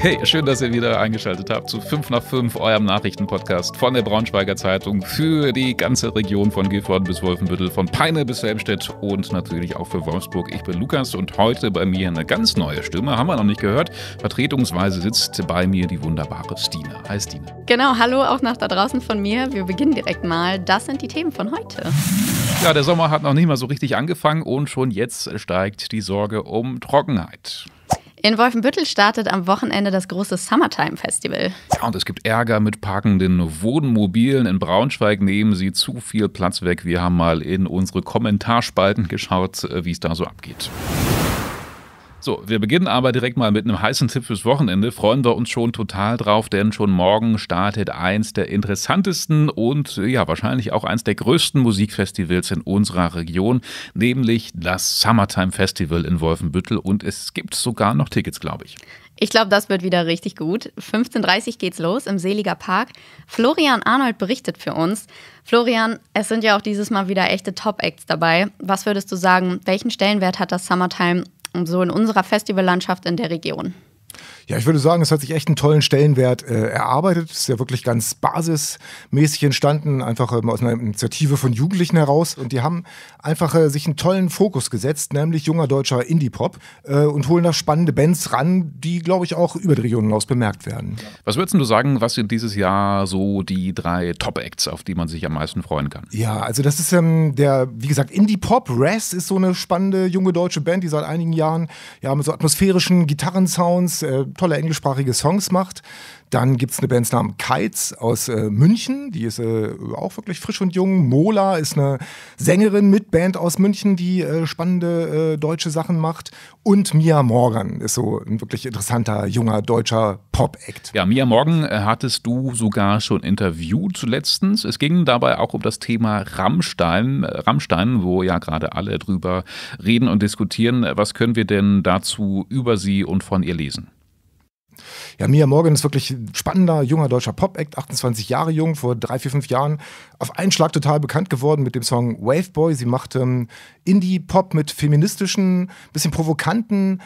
Hey, schön, dass ihr wieder eingeschaltet habt zu 5 nach 5, eurem Nachrichtenpodcast von der Braunschweiger Zeitung für die ganze Region von Gifhorn bis Wolfenbüttel, von Peine bis Helmstedt und natürlich auch für Wolfsburg. Ich bin Lukas und heute bei mir eine ganz neue Stimme, haben wir noch nicht gehört. Vertretungsweise sitzt bei mir die wunderbare Stina. Hi Stina. Genau, hallo auch nach da draußen von mir. Wir beginnen direkt mal. Das sind die Themen von heute. Ja, der Sommer hat noch nicht mal so richtig angefangen und schon jetzt steigt die Sorge um Trockenheit. In Wolfenbüttel startet am Wochenende das große Summertime-Festival. Ja, und es gibt Ärger mit parkenden Wohnmobilen. In Braunschweig nehmen sie zu viel Platz weg. Wir haben mal in unsere Kommentarspalten geschaut, wie es da so abgeht. So, wir beginnen aber direkt mal mit einem heißen Tipp fürs Wochenende. Freuen wir uns schon total drauf, denn schon morgen startet eins der interessantesten und ja, wahrscheinlich auch eins der größten Musikfestivals in unserer Region, nämlich das Summertime-Festival in Wolfenbüttel, und es gibt sogar noch Tickets, glaube ich. Ich glaube, das wird wieder richtig gut. 15:30 Uhr geht's los im Seliger Park. Florian Arnold berichtet für uns. Florian, es sind ja auch dieses Mal wieder echte Top-Acts dabei. Was würdest du sagen, welchen Stellenwert hat das Summertime so in unserer Festivallandschaft in der Region? Ja, ich würde sagen, es hat sich echt einen tollen Stellenwert erarbeitet. Es ist ja wirklich ganz basismäßig entstanden, einfach aus einer Initiative von Jugendlichen heraus. Und die haben einfach sich einen tollen Fokus gesetzt, nämlich junger deutscher Indie-Pop, und holen da spannende Bands ran, die, glaube ich, auch über die Region hinaus bemerkt werden. Was würdest du sagen, was sind dieses Jahr so die 3 Top-Acts, auf die man sich am meisten freuen kann? Ja, also das ist der, wie gesagt, Indie-Pop. Res ist so eine spannende junge deutsche Band, die seit einigen Jahren ja mit so atmosphärischen Gitarrensounds tolle englischsprachige Songs macht. Dann gibt es eine Band namens Kites aus München, die ist auch wirklich frisch und jung. Mola ist eine Sängerin mit Band aus München, die spannende deutsche Sachen macht. Und Mia Morgen ist so ein wirklich interessanter, junger, deutscher Pop-Act. Ja, Mia Morgen hattest du sogar schon interviewt letztens. Es ging dabei auch um das Thema Rammstein, wo ja gerade alle drüber reden und diskutieren. Was können wir denn dazu über sie und von ihr lesen? Ja, Mia Morgen ist wirklich ein spannender, junger deutscher Pop-Act, 28 Jahre jung, vor 3, 4, 5 Jahren auf einen Schlag total bekannt geworden mit dem Song Waveboy. Sie macht Indie-Pop mit feministischen, bisschen provokanten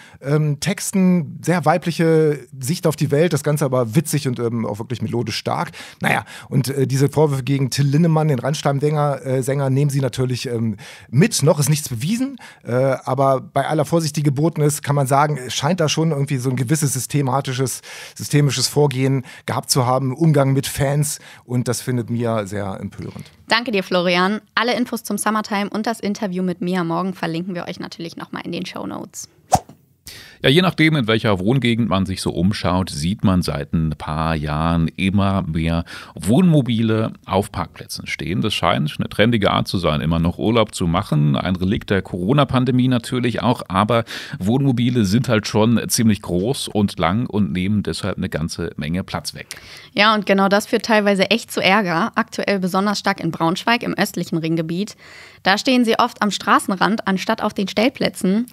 Texten, sehr weibliche Sicht auf die Welt, das Ganze aber witzig und auch wirklich melodisch stark. Naja, und diese Vorwürfe gegen Till Lindemann, den Rammstein-Sänger, nehmen sie natürlich mit. Noch ist nichts bewiesen, aber bei aller Vorsicht, die geboten ist, kann man sagen, scheint da schon irgendwie so ein gewisses systemisches Vorgehen gehabt zu haben, Umgang mit Fans, und das findet Mia sehr empörend. Danke dir, Florian. Alle Infos zum Summertime und das Interview mit Mia Morgen verlinken wir euch natürlich nochmal in den Shownotes. Ja, je nachdem, in welcher Wohngegend man sich so umschaut, sieht man seit ein paar Jahren immer mehr Wohnmobile auf Parkplätzen stehen. Das scheint eine trendige Art zu sein, immer noch Urlaub zu machen. Ein Relikt der Corona-Pandemie natürlich auch, aber Wohnmobile sind halt schon ziemlich groß und lang und nehmen deshalb eine ganze Menge Platz weg. Ja, und genau das führt teilweise echt zu Ärger. Aktuell besonders stark in Braunschweig, im östlichen Ringgebiet. Da stehen sie oft am Straßenrand, anstatt auf den Stellplätzen.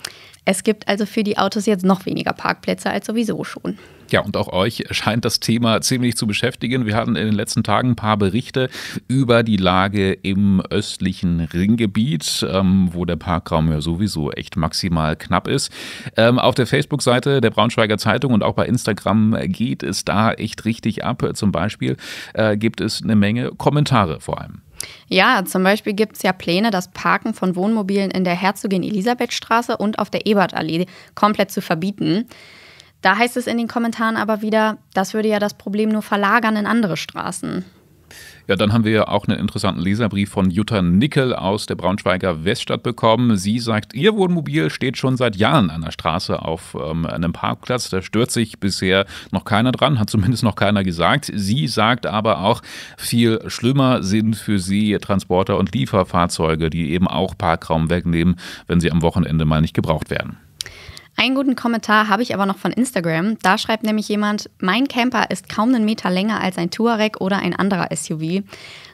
Es gibt also für die Autos jetzt noch weniger Parkplätze als sowieso schon. Ja, und auch euch scheint das Thema ziemlich zu beschäftigen. Wir hatten in den letzten Tagen ein paar Berichte über die Lage im östlichen Ringgebiet, wo der Parkraum ja sowieso echt maximal knapp ist. Auf der Facebook-Seite der Braunschweiger Zeitung und auch bei Instagram geht es da echt richtig ab. Zum Beispiel gibt es eine Menge Kommentare vor allem. Ja, zum Beispiel gibt es ja Pläne, das Parken von Wohnmobilen in der Herzogin-Elisabethstraße und auf der Ebertallee komplett zu verbieten. Da heißt es in den Kommentaren aber wieder, das würde ja das Problem nur verlagern in andere Straßen. Ja, dann haben wir ja auch einen interessanten Leserbrief von Jutta Nickel aus der Braunschweiger Weststadt bekommen. Sie sagt, ihr Wohnmobil steht schon seit Jahren an der Straße auf einem Parkplatz. Da stört sich bisher noch keiner dran, hat zumindest noch keiner gesagt. Sie sagt aber auch, viel schlimmer sind für sie Transporter und Lieferfahrzeuge, die eben auch Parkraum wegnehmen, wenn sie am Wochenende mal nicht gebraucht werden. Einen guten Kommentar habe ich aber noch von Instagram. Da schreibt nämlich jemand, mein Camper ist kaum einen Meter länger als ein Touareg oder ein anderer SUV.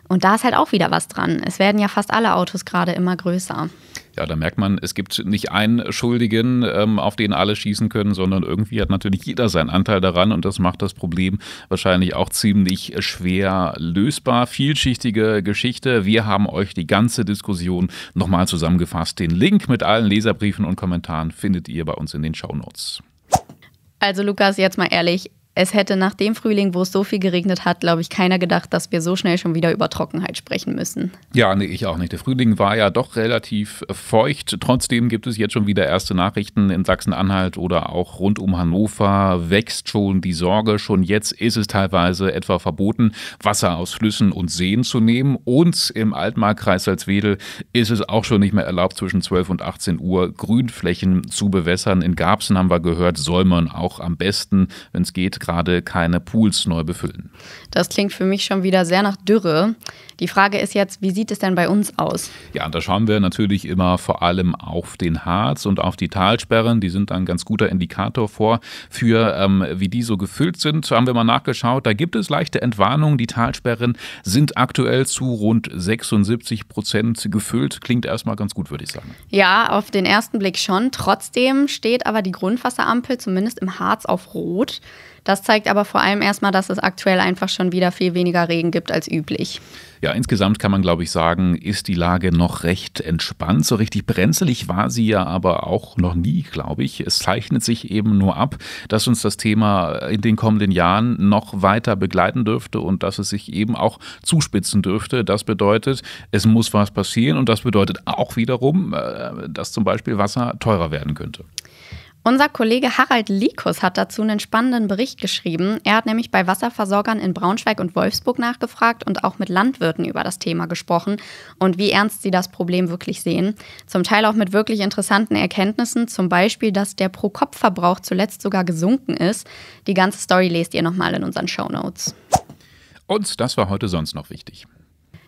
Und da ist halt auch wieder was dran. Es werden ja fast alle Autos gerade immer größer. Ja, da merkt man, es gibt nicht einen Schuldigen, auf den alle schießen können, sondern irgendwie hat natürlich jeder seinen Anteil daran, und das macht das Problem wahrscheinlich auch ziemlich schwer lösbar. Vielschichtige Geschichte. Wir haben euch die ganze Diskussion nochmal zusammengefasst. Den Link mit allen Leserbriefen und Kommentaren findet ihr bei uns in den Shownotes. Also Lukas, jetzt mal ehrlich, es hätte nach dem Frühling, wo es so viel geregnet hat, glaube ich, keiner gedacht, dass wir so schnell schon wieder über Trockenheit sprechen müssen. Ja, nee, ich auch nicht. Der Frühling war ja doch relativ feucht. Trotzdem gibt es jetzt schon wieder erste Nachrichten in Sachsen-Anhalt oder auch rund um Hannover. Wächst schon die Sorge. Schon jetzt ist es teilweise etwa verboten, Wasser aus Flüssen und Seen zu nehmen. Und im Altmark-Kreis Salzwedel ist es auch schon nicht mehr erlaubt, zwischen 12 und 18 Uhr Grünflächen zu bewässern. In Garbsen haben wir gehört, soll man auch am besten, wenn es geht, gerade keine Pools neu befüllen. Das klingt für mich schon wieder sehr nach Dürre. Die Frage ist jetzt, wie sieht es denn bei uns aus? Ja, da schauen wir natürlich immer vor allem auf den Harz und auf die Talsperren. Die sind ein ganz guter Indikator wie die so gefüllt sind. Haben wir mal nachgeschaut, da gibt es leichte Entwarnungen. Die Talsperren sind aktuell zu rund 76% gefüllt. Klingt erstmal ganz gut, würde ich sagen. Ja, auf den ersten Blick schon. Trotzdem steht aber die Grundwasserampel zumindest im Harz auf Rot. Das zeigt aber vor allem erstmal, dass es aktuell einfach schon wieder viel weniger Regen gibt als üblich. Ja, insgesamt kann man, glaube ich, sagen, ist die Lage noch recht entspannt. So richtig brenzlig war sie ja aber auch noch nie, glaube ich. Es zeichnet sich eben nur ab, dass uns das Thema in den kommenden Jahren noch weiter begleiten dürfte und dass es sich eben auch zuspitzen dürfte. Das bedeutet, es muss was passieren und das bedeutet auch wiederum, dass zum Beispiel Wasser teurer werden könnte. Unser Kollege Harald Likus hat dazu einen spannenden Bericht geschrieben. Er hat nämlich bei Wasserversorgern in Braunschweig und Wolfsburg nachgefragt und auch mit Landwirten über das Thema gesprochen und wie ernst sie das Problem wirklich sehen. Zum Teil auch mit wirklich interessanten Erkenntnissen, zum Beispiel, dass der Pro-Kopf-Verbrauch zuletzt sogar gesunken ist. Die ganze Story lest ihr nochmal in unseren Shownotes. Und das war heute sonst noch wichtig.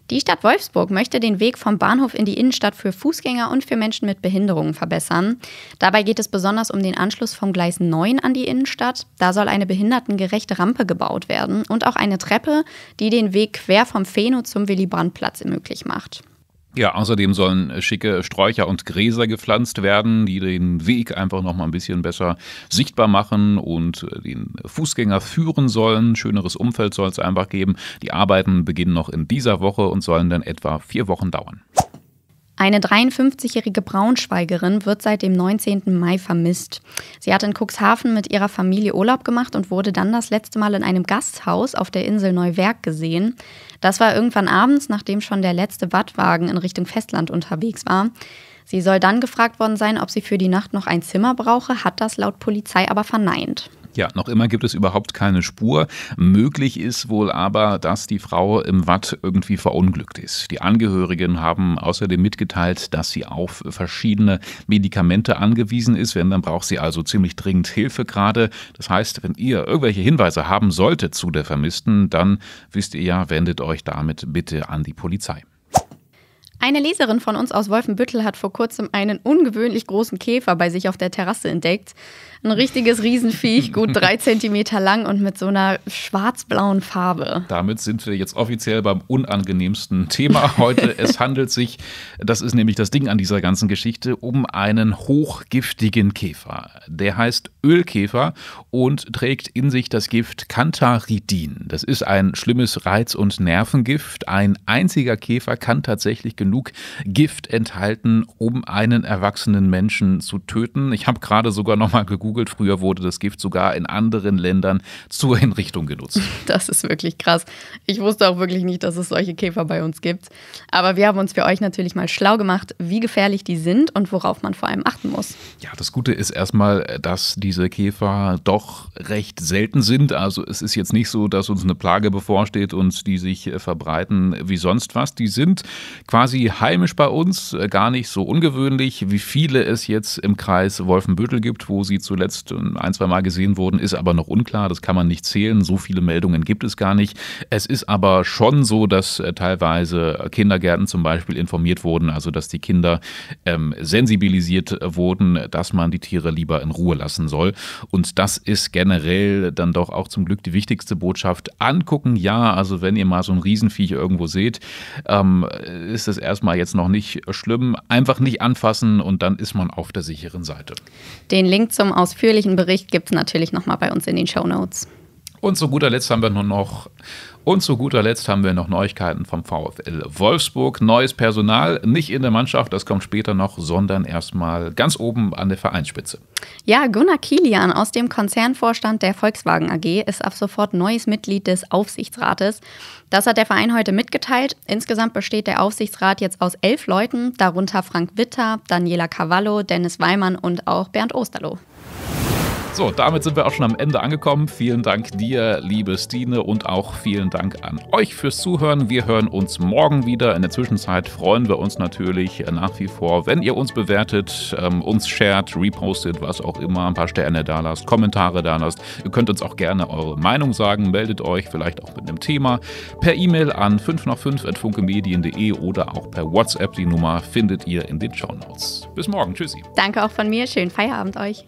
Die Stadt Wolfsburg möchte den Weg vom Bahnhof in die Innenstadt für Fußgänger und für Menschen mit Behinderungen verbessern. Dabei geht es besonders um den Anschluss vom Gleis 9 an die Innenstadt. Da soll eine behindertengerechte Rampe gebaut werden und auch eine Treppe, die den Weg quer vom Phäno zum Willy-Brandt-Platz möglich macht. Ja, außerdem sollen schicke Sträucher und Gräser gepflanzt werden, die den Weg einfach noch mal ein bisschen besser sichtbar machen und den Fußgänger führen sollen. Schöneres Umfeld soll es einfach geben. Die Arbeiten beginnen noch in dieser Woche und sollen dann etwa 4 Wochen dauern. Eine 53-jährige Braunschweigerin wird seit dem 19. Mai vermisst. Sie hat in Cuxhaven mit ihrer Familie Urlaub gemacht und wurde dann das letzte Mal in einem Gasthaus auf der Insel Neuwerk gesehen. Das war irgendwann abends, nachdem schon der letzte Wattwagen in Richtung Festland unterwegs war. Sie soll dann gefragt worden sein, ob sie für die Nacht noch ein Zimmer brauche, hat das laut Polizei aber verneint. Ja, noch immer gibt es überhaupt keine Spur. Möglich ist wohl aber, dass die Frau im Watt irgendwie verunglückt ist. Die Angehörigen haben außerdem mitgeteilt, dass sie auf verschiedene Medikamente angewiesen ist. Wenn, dann braucht sie also ziemlich dringend Hilfe gerade. Das heißt, wenn ihr irgendwelche Hinweise haben solltet zu der Vermissten, dann wisst ihr ja, wendet euch damit bitte an die Polizei. Eine Leserin von uns aus Wolfenbüttel hat vor kurzem einen ungewöhnlich großen Käfer bei sich auf der Terrasse entdeckt. Ein richtiges Riesenviech, gut 3 Zentimeter lang und mit so einer schwarz-blauen Farbe. Damit sind wir jetzt offiziell beim unangenehmsten Thema heute. Es handelt sich, das ist nämlich das Ding an dieser ganzen Geschichte, um einen hochgiftigen Käfer. Der heißt Ölkäfer und trägt in sich das Gift Cantharidin. Das ist ein schlimmes Reiz- und Nervengift. Ein einziger Käfer kann tatsächlich genug Gift enthalten, um einen erwachsenen Menschen zu töten. Ich habe gerade sogar noch mal gegoogelt. Früher wurde das Gift sogar in anderen Ländern zur Hinrichtung genutzt. Das ist wirklich krass. Ich wusste auch wirklich nicht, dass es solche Käfer bei uns gibt. Aber wir haben uns für euch natürlich mal schlau gemacht, wie gefährlich die sind und worauf man vor allem achten muss. Ja, das Gute ist erstmal, dass diese Käfer doch recht selten sind. Also es ist jetzt nicht so, dass uns eine Plage bevorsteht und die sich verbreiten wie sonst was. Die sind quasi heimisch bei uns, gar nicht so ungewöhnlich, wie viele es jetzt im Kreis Wolfenbüttel gibt, wo sie zuletzt ein, 2 Mal gesehen wurden, ist aber noch unklar. Das kann man nicht zählen. So viele Meldungen gibt es gar nicht. Es ist aber schon so, dass teilweise Kindergärten zum Beispiel informiert wurden, also dass die Kinder sensibilisiert wurden, dass man die Tiere lieber in Ruhe lassen soll. Und das ist generell dann doch auch zum Glück die wichtigste Botschaft. Angucken, ja, also wenn ihr mal so ein Riesenviech irgendwo seht, ist das erstmal jetzt noch nicht schlimm. Einfach nicht anfassen und dann ist man auf der sicheren Seite. Den Link zum ausführlichen Bericht gibt es natürlich nochmal bei uns in den Shownotes. Und zu guter Letzt haben wir noch Neuigkeiten vom VfL Wolfsburg. Neues Personal, nicht in der Mannschaft, das kommt später noch, sondern erstmal ganz oben an der Vereinsspitze. Ja, Gunnar Kilian aus dem Konzernvorstand der Volkswagen AG ist ab sofort neues Mitglied des Aufsichtsrates. Das hat der Verein heute mitgeteilt. Insgesamt besteht der Aufsichtsrat jetzt aus 11 Leuten, darunter Frank Witter, Daniela Cavallo, Dennis Weimann und auch Bernd Osterloh. So, damit sind wir auch schon am Ende angekommen. Vielen Dank dir, liebe Stine, und auch vielen Dank an euch fürs Zuhören. Wir hören uns morgen wieder. In der Zwischenzeit freuen wir uns natürlich nach wie vor, wenn ihr uns bewertet, uns shared, repostet, was auch immer, ein paar Sterne da lasst, Kommentare da lasst. Ihr könnt uns auch gerne eure Meinung sagen. Meldet euch vielleicht auch mit einem Thema per E-Mail an 5nach5@funkemedien.de oder auch per WhatsApp. Die Nummer findet ihr in den Shownotes. Bis morgen. Tschüssi. Danke auch von mir. Schönen Feierabend euch.